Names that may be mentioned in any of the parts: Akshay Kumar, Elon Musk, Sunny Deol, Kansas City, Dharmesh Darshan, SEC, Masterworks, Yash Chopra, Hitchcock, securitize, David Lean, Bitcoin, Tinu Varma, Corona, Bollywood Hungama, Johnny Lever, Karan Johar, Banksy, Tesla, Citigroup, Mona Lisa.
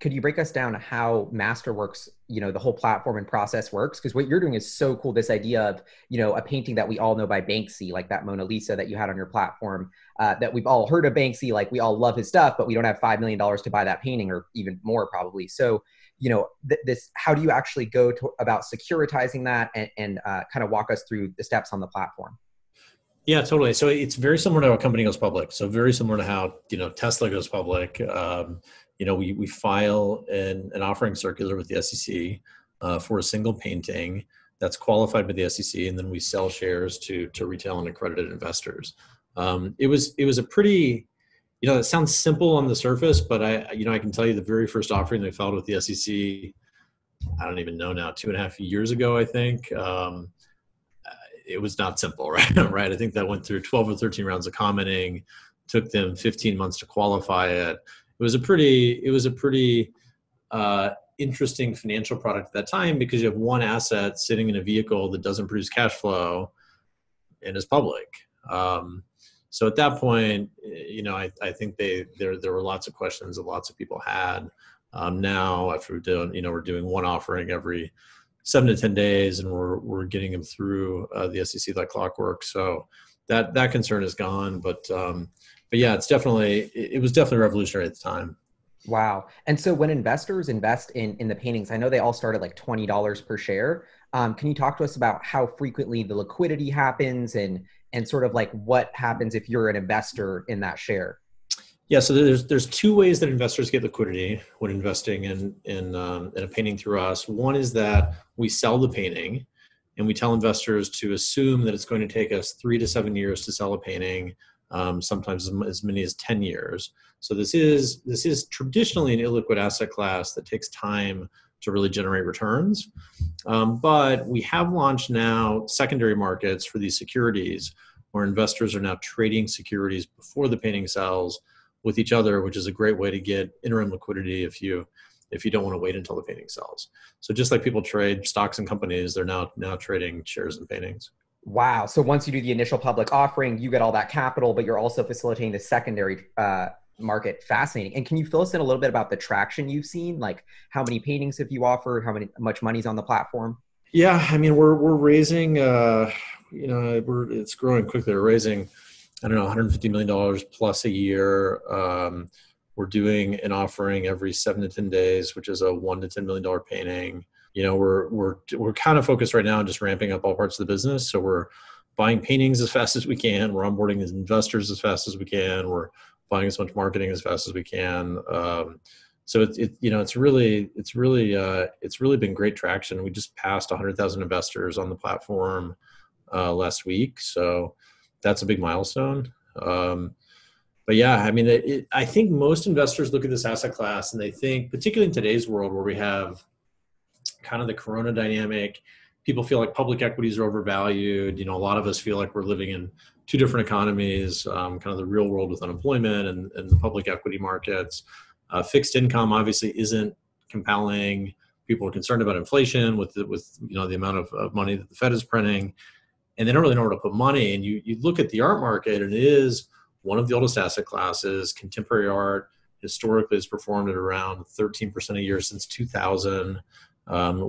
could you break us down how Masterworks, you know, the whole platform and process works? Because what you're doing is so cool. This idea of, you know, a painting that we all know by Banksy, like that Mona Lisa that you had on your platform, that we've all heard of Banksy, like we all love his stuff, but we don't have $5 million to buy that painting, or even more probably. So, you know, this, how do you actually go about securitizing that, and kind of walk us through the steps on the platform? Yeah, totally. So it's very similar to how a company goes public. So very similar to how, you know, Tesla goes public. You know, we file an offering circular with the SEC for a single painting that's qualified by the SEC, and then we sell shares to retail and accredited investors. It was a pretty, you know, it sounds simple on the surface, but I can tell you the very first offering they filed with the SEC, I don't even know now, 2.5 years ago, I think. It was not simple, right? I think that went through 12 or 13 rounds of commenting, took them 15 months to qualify it. It was a pretty interesting financial product at that time, because you have one asset sitting in a vehicle that doesn't produce cash flow and is public. So at that point, you know, I think there were lots of questions that lots of people had. Now, after we're doing, you know, we're doing one offering every 7 to 10 days, and we're getting them through the SEC like clockwork. So that concern is gone, but yeah, it was definitely revolutionary at the time. Wow. And so when investors invest in the paintings, I know they all start at like $20 per share. Can you talk to us about how frequently the liquidity happens, and sort of like what happens if you're an investor in that share? Yeah, so there's two ways that investors get liquidity when investing in a painting through us. One is that we sell the painting, and we tell investors to assume that it's going to take us 3 to 7 years to sell a painting, sometimes as many as 10 years. So this is traditionally an illiquid asset class that takes time to really generate returns. But we have launched now secondary markets for these securities, where investors are now trading securities before the painting sells with each other, which is a great way to get interim liquidity if you don't want to wait until the painting sells. So just like people trade stocks and companies, they're now trading shares and paintings. Wow. So once you do the initial public offering, you get all that capital, but you're also facilitating the secondary market. Fascinating. And can you fill us in a little bit about the traction you've seen? Like, how many paintings have you offered? How much money's on the platform? Yeah, I mean, we're raising, you know, it's growing quickly. We're raising, I don't know, $150 million plus a year. We're doing an offering every 7 to 10 days, which is a $1 to $10 million painting. You know, we're kind of focused right now on just ramping up all parts of the business. So we're buying paintings as fast as we can. We're onboarding these investors as fast as we can. We're buying as much marketing as fast as we can. So it's really been great traction. We just passed 100,000 investors on the platform last week. So that's a big milestone. But yeah, I mean, I think most investors look at this asset class and they think, particularly in today's world where we have kind of the Corona dynamic, people feel like public equities are overvalued. You know, a lot of us feel like we're living in two different economies, kind of the real world with unemployment and the public equity markets. Fixed income obviously isn't compelling. People are concerned about inflation with you know, the amount of money that the Fed is printing. And they don't really know where to put money. And you look at the art market, and it is one of the oldest asset classes. Contemporary art historically has performed at around 13% a year since 2000.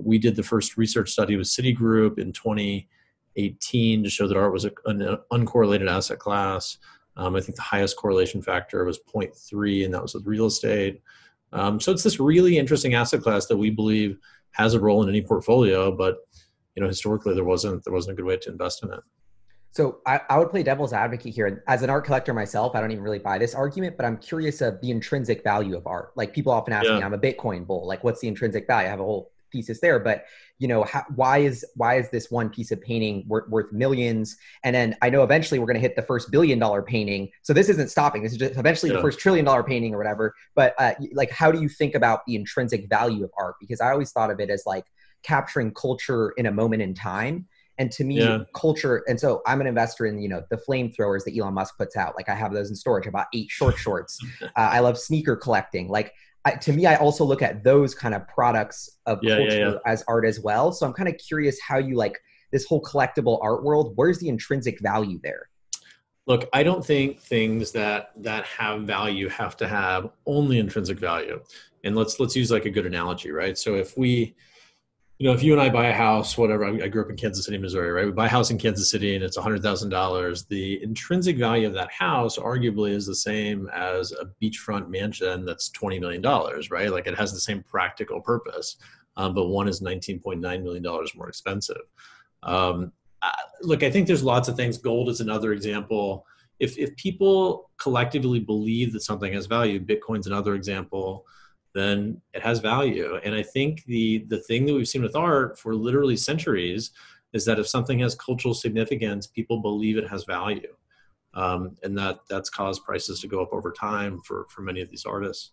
We did the first research study with Citigroup in 2018 to show that art was an uncorrelated asset class. I think the highest correlation factor was 0.3, and that was with real estate. So it's this really interesting asset class that we believe has a role in any portfolio, but you know, historically, there wasn't a good way to invest in it. So I would play devil's advocate here. As an art collector myself, I don't even really buy this argument, but I'm curious of the intrinsic value of art. Like, people often ask me, I'm a Bitcoin bull. Like, what's the intrinsic value? I have a whole thesis there, but you know, why is this one piece of painting worth millions? And then I know eventually we're going to hit the first $1 billion painting. So this isn't stopping. This is just eventually the first $1 trillion painting or whatever. But like, how do you think about the intrinsic value of art? Because I always thought of it as like capturing culture in a moment in time. And to me, culture, and so I'm an investor in, you know, the flamethrowers that Elon Musk puts out. Like, I have those in storage, about 8 shorts. I love sneaker collecting. Like, to me, I also look at those kind of products of culture as art as well. So I'm kind of curious how you, like, this whole collectible art world, where's the intrinsic value there? Look, I don't think things that have value have to have only intrinsic value. And let's use like a good analogy, right? So if we, you know, if you and I buy a house, whatever, I grew up in Kansas City, Missouri, right? We buy a house in Kansas City and it's $100,000. The intrinsic value of that house arguably is the same as a beachfront mansion that's $20 million, right? Like it has the same practical purpose, but one is $19.9 million more expensive. Look, I think there's lots of things. Gold is another example. If people collectively believe that something has value, Bitcoin's another example, then it has value. And I think the thing that we've seen with art for literally centuries is that if something has cultural significance, people believe it has value. And that's caused prices to go up over time for many of these artists.